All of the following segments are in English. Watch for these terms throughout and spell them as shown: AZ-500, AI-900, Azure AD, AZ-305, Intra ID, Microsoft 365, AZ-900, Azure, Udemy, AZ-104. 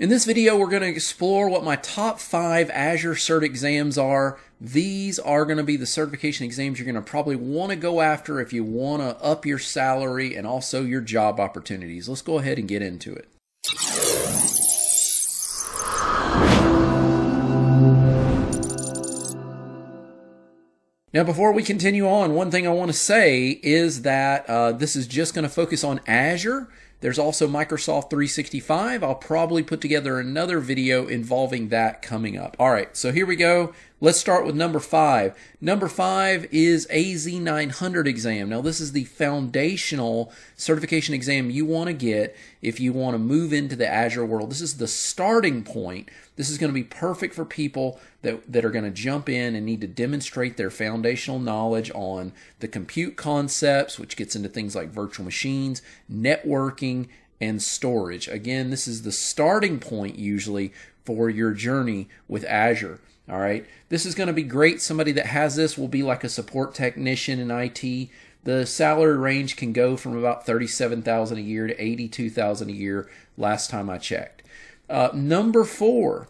In this video, we're going to explore what my top 5 Azure Cert exams are. These are going to be the certification exams you're going to probably want to go after if you want to up your salary and also your job opportunities. Let's go ahead and get into it. Now, before we continue on, one thing I want to say is that this is just going to focus on Azure. There's also Microsoft 365. I'll probably put together another video involving that coming up. All right, so here we go. Let's start with number 5. Number 5 is AZ-900 exam. Now, this is the foundational certification exam you want to get if you want to move into the Azure world. This is the starting point. This is going to be perfect for people that are going to jump in and need to demonstrate their foundational knowledge on the compute concepts, which gets into things like virtual machines, networking, and storage. Again, this is the starting point usually for your journey with Azure. All right, this is going to be great. Somebody that has this will be like a support technician in IT. The salary range can go from about $37,000 a year to $82,000 a year last time I checked. Number 4,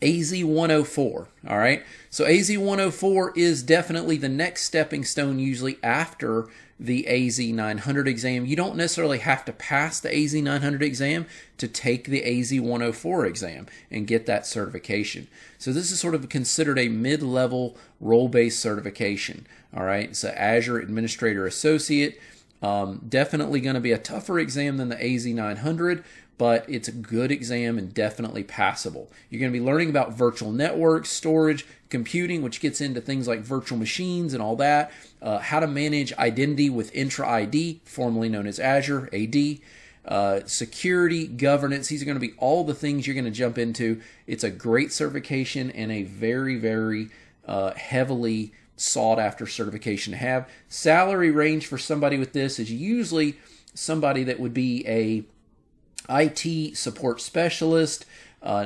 AZ-104. All right, so AZ-104 is definitely the next stepping stone usually after the AZ-900 exam. You don't necessarily have to pass the AZ-900 exam to take the AZ-104 exam and get that certification. So this is sort of considered a mid-level role-based certification. All right, so Azure Administrator Associate. Definitely going to be a tougher exam than the AZ-900, but it's a good exam and definitely passable. You're going to be learning about virtual networks, storage, computing, which gets into things like virtual machines and all that, how to manage identity with Intra ID, formerly known as Azure AD, security, governance. These are going to be all the things you're going to jump into. It's a great certification and a very, very heavily sought after certification to have. Salary range for somebody with this is usually somebody that would be a IT support specialist,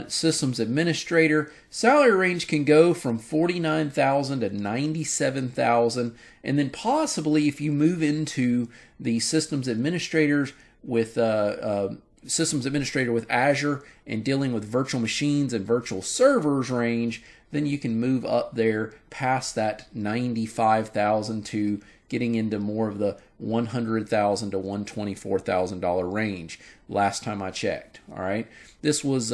systems administrator. Salary range can go from $49,000 to $97,000, and then possibly if you move into the systems administrators with systems administrator with Azure and dealing with virtual machines and virtual servers range, then you can move up there past that $95,000 to getting into more of the $100,000 to $124,000 range last time I checked. All right, this was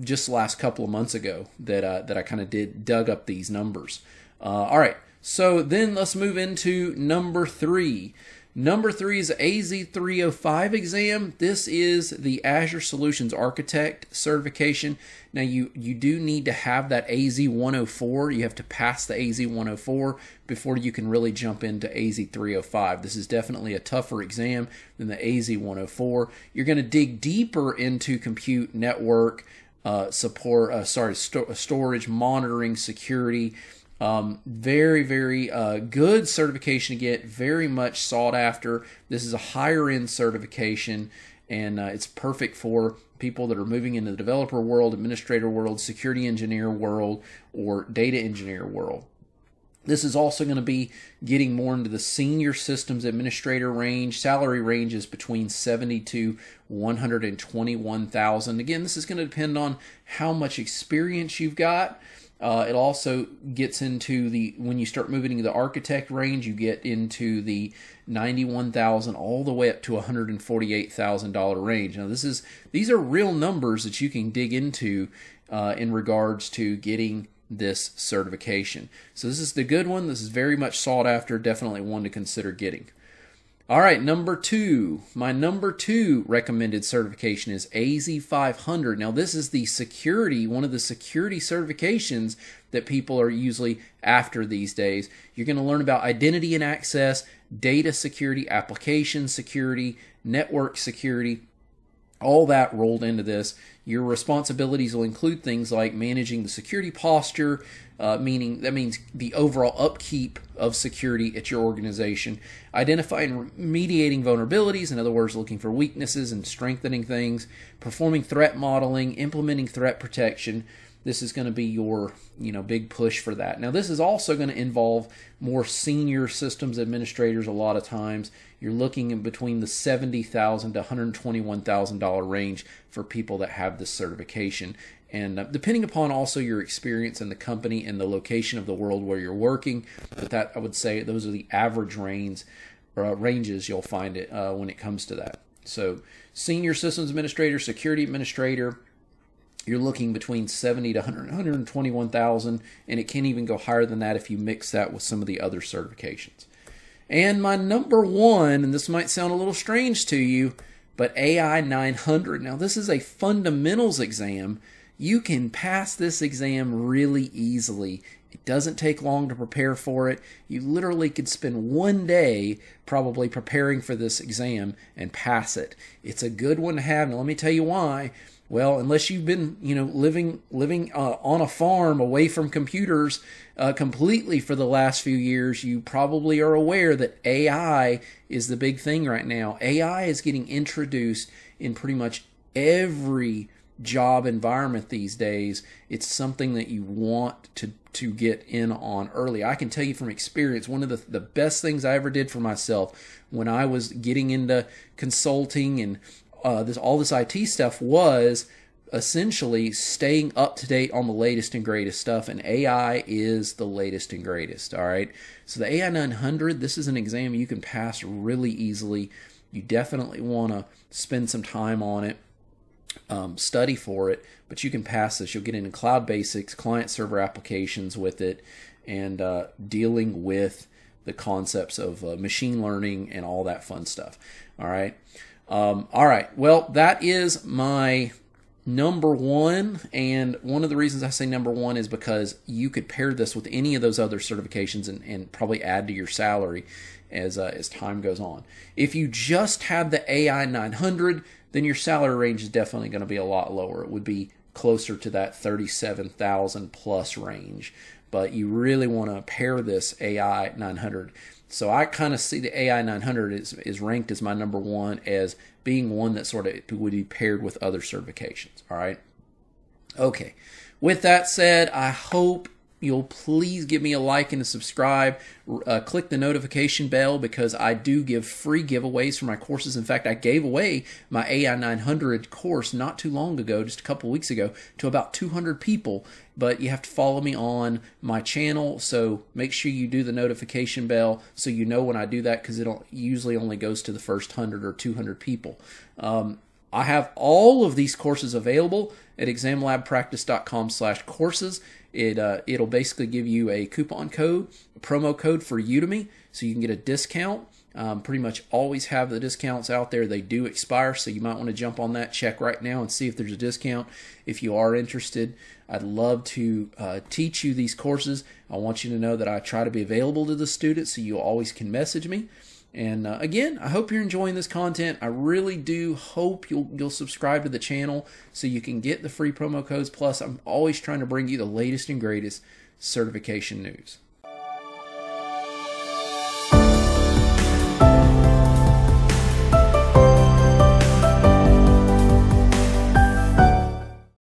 just last couple of months ago that I kind of dug up these numbers. All right, so then let's move into number 3. Number 3 is AZ-305 exam. This is the Azure Solutions Architect certification. Now you do need to have that AZ-104. You have to pass the AZ-104 before you can really jump into AZ-305. This is definitely a tougher exam than the AZ-104. You're going to dig deeper into compute, network, storage, monitoring, security. Very, very good certification to get, very much sought after. This is a higher end certification, and it's perfect for people that are moving into the developer world, administrator world, security engineer world, or data engineer world. This is also going to be getting more into the senior systems administrator range. Salary range is between $70,000 to $121,000. Again, this is going to depend on how much experience you've got. It also gets into the, when you start moving into the architect range, you get into the $91,000 all the way up to $148,000 range. Now, these are real numbers that you can dig into in regards to getting this certification. So this is the good one. This is very much sought after. Definitely one to consider getting. All right, number 2. My number 2 recommended certification is AZ-500. Now, this is the security, one of the security certifications that people are usually after these days. You're going to learn about identity and access, data security, application security, network security, all that rolled into this. Your responsibilities will include things like managing the security posture, means the overall upkeep of security at your organization, identifying and remediating vulnerabilities, in other words, looking for weaknesses and strengthening things, performing threat modeling, implementing threat protection, this is going to be your, big push for that. Now, this is also going to involve more senior systems administrators a lot of times. You're looking in between the $70,000 to $121,000 range for people that have this certification. And depending upon also your experience in the company and the location of the world where you're working, but that I would say those are the average ranges you'll find it when it comes to that. So senior systems administrator, security administrator, you're looking between 70 to 121,000, and it can even go higher than that if you mix that with some of the other certifications. And my number one, and this might sound a little strange to you, but AI-900. Now this is a fundamentals exam. You can pass this exam really easily. It doesn't take long to prepare for it. You literally could spend one day probably preparing for this exam and pass it. It's a good one to have. Now let me tell you why. Well, unless you've been, living on a farm away from computers completely for the last few years, you probably are aware that AI is the big thing right now. AI is getting introduced in pretty much every job environment these days. It's something that you want to get in on early. I can tell you from experience, one of the best things I ever did for myself when I was getting into consulting and all this IT stuff was essentially staying up to date on the latest and greatest stuff, and AI is the latest and greatest, all right? So the AI-900, this is an exam you can pass really easily. You definitely want to spend some time on it, study for it, but you can pass this. You'll get into cloud basics, client server applications with it, and dealing with the concepts of machine learning and all that fun stuff, all right? All right, well, that is my number one, and one of the reasons I say number one is because you could pair this with any of those other certifications and probably add to your salary as time goes on. If you just have the AI-900, then your salary range is definitely going to be a lot lower. It would be closer to that $37,000 plus range, but you really want to pair this AI-900. So I kind of see the AI-900 is ranked as my number one as being one that sort of would be paired with other certifications, all right? Okay, with that said, I hope you'll please give me a like and a subscribe. Click the notification bell because I do give free giveaways for my courses. In fact, I gave away my AI-900 course not too long ago, just a couple weeks ago, to about 200 people. But you have to follow me on my channel, so make sure you do the notification bell so you know when I do that, because it usually only goes to the first 100 or 200 people. I have all of these courses available at examlabpractice.com/courses. It'll basically give you a coupon code, a promo code for Udemy, so you can get a discount. Pretty much always have the discounts out there. They do expire, so you might want to jump on that. Check right now and see if there's a discount. If you are interested, I'd love to teach you these courses. I want you to know that I try to be available to the students, so you always can message me. And again, I hope you're enjoying this content. I really do hope you'll subscribe to the channel so you can get the free promo codes. Plus, I'm always trying to bring you the latest and greatest certification news.